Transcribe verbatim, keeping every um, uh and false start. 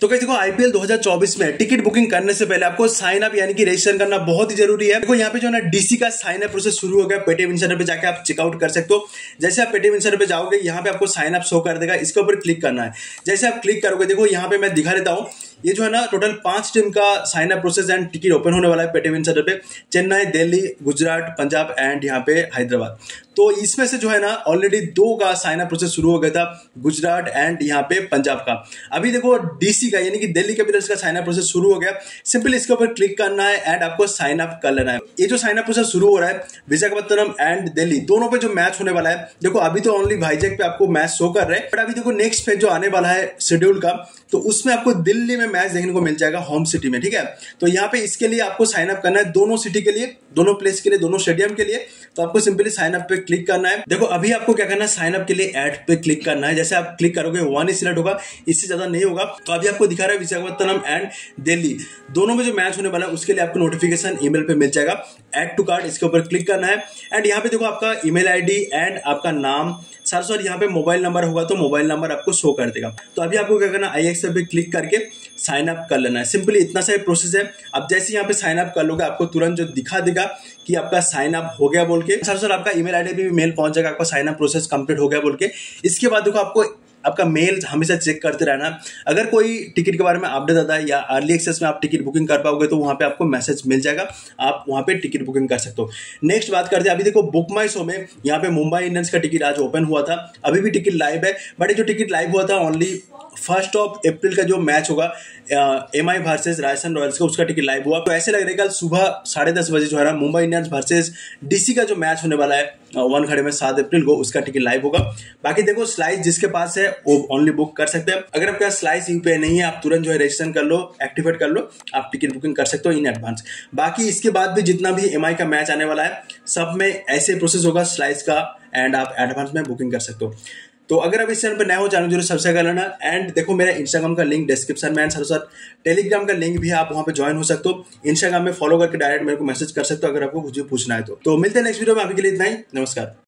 तो कैसे देखो आईपीएल दो हज़ार चौबीस में टिकट बुकिंग करने से पहले आपको साइन अप यानी कि रजिस्ट्रेशन करना बहुत ही जरूरी है। देखो यहाँ पे जो ना डीसी का साइन अप प्रोसेस शुरू हो गया, पेटीएम इनसाइडर पे जाके आप चेकआउट कर सकते हो। जैसे आप पेटीएम इनसाइडर पे जाओगे यहाँ पे आपको साइन अप शो कर देगा, इसके ऊपर क्लिक करना है। जैसे आप क्लिक करोगे देखो यहाँ पे मैं दिखा देता हूँ, ये जो है ना टोटल पांच टीम का sign up process and ticket open होने वाला है पेटीएम इनसाइडर पे। चेन्नई, दिल्ली, गुजरात, पंजाब एंड यहाँ पे हैदराबाद। तो इसमें से जो है ना ऑलरेडी दो का साइन अप प्रोसेस शुरू हो गया था, गुजरात एंड यहाँ पे पंजाब का। अभी देखो डीसी का यानी कि दिल्ली कैपिटल्स का साइन अप प्रोसेस शुरू हो गया। सिंपली इसके ऊपर क्लिक करना है एंड आपको साइन अप कर लेना है। ये जो साइन अप प्रोसेस शुरू हो रहा है विशाखापत्तनम एंड दिल्ली दोनों पे जो मैच होने वाला है, देखो अभी तो ओनली भाईजैक पे आपको मैच शो कर रहे हैं, बट अभी देखो नेक्स्ट फेज जो आने वाला है शेड्यूल का, तो उसमें आपको दिल्ली में मैच देखने को मिल जाएगा होम सिटी में, ठीक है। तो यहाँ पे इसके लिए आपको साइन अप करना है दोनों सिटी के लिए, दोनों प्लेस के लिए, दोनों स्टेडियम के लिए। तो आपको सिंपली साइन अप पे क्लिक करना है। देखो अभी आपको क्या करना है, साइन अप के लिए ऐड पे क्लिक करना है। जैसे आप क्लिक करोगे वन ही सिलेक्ट होगा, इससे ज्यादा नहीं होगा। तो अभी आपको दिखा रहा है विशाखापत्तनम एंड दिल्ली दोनों में जो मैच होने वाला है उसके लिए आपको नोटिफिकेशन ईमेल पे मिल जाएगा। ऐड टू कार्ड इसके ऊपर क्लिक करना है एंड यहाँ पे देखो आपका ईमेल आईडी एंड आपका नाम, सर सर यहाँ पे मोबाइल नंबर होगा तो मोबाइल नंबर आपको शो कर देगा। तो अभी आपको क्या करना है, आई एक्सेप्ट पे क्लिक करके साइन अप कर लेना है। सिंपली इतना सा प्रोसेस है। अब जैसे यहाँ पे साइन अप कर लोगे आपको तुरंत जो दिखा देगा कि आपका साइन अप हो गया बोल के, सर सर आपका ईमेल आईडी पे भी मेल पहुंच जाएगा आपका साइन अप प्रोसेस कंप्लीट हो गया बोल के। इसके बाद देखो आपको आपका मेल हमेशा चेक करते रहना। अगर कोई टिकट के बारे में अपडेट आता है या अर्ली एक्सेस में आप टिकट बुकिंग कर पाओगे तो वहाँ पे आपको मैसेज मिल जाएगा, आप वहाँ पे टिकट बुकिंग कर सकते हो। नेक्स्ट बात करते हैं, अभी देखो बुक माई शो में यहाँ पे मुंबई इंडियंस का टिकट आज ओपन हुआ था, अभी भी टिकट लाइव है। बट जो टिकट लाइव हुआ था ओनली फर्स्ट ऑफ अप्रैल का जो मैच होगा M I versus Rajasthan Royals का, उसका टिकट लाइव हुआ। तो ऐसे लग रहा है कल सुबह साढ़े दस बजे जो है ना मुंबई इंडियंस वर्सेज डीसी का जो मैच होने वाला है वन खड़े में सात अप्रैल को, उसका टिकट लाइव होगा। बाकी देखो स्लाइस जिसके पास है वो ऑनली बुक कर सकते हैं। अगर आपके पास स्लाइस यूपीआई नहीं है आप तुरंत जो है रजिस्ट्रेशन कर लो, एक्टिवेट कर लो, आप टिकट बुकिंग कर सकते हो इन एडवांस। बाकी इसके बाद भी जितना भी एमआई का मैच आने वाला है सब में ऐसे प्रोसेस होगा स्लाइस का एंड आप एडवांस में बुकिंग कर सकते हो। तो अगर आप इस चैनल पर नए हो चैनल जरूर सब्सक्राइब कर लेना एंड देखो मेरा इंस्टाग्राम का लिंक डिस्क्रिप्शन में एंड साथ साथ टेलीग्राम का लिंक भी है, आप वहाँ पे ज्वाइन हो सकते हो। इंस्टाग्राम में फॉलो करके डायरेक्ट मेरे को मैसेज कर सकते हो अगर आपको कुछ पूछना है तो, तो मिलते हैं नेक्स्ट वीडियो में। आपके लिए इतना ही, नमस्कार।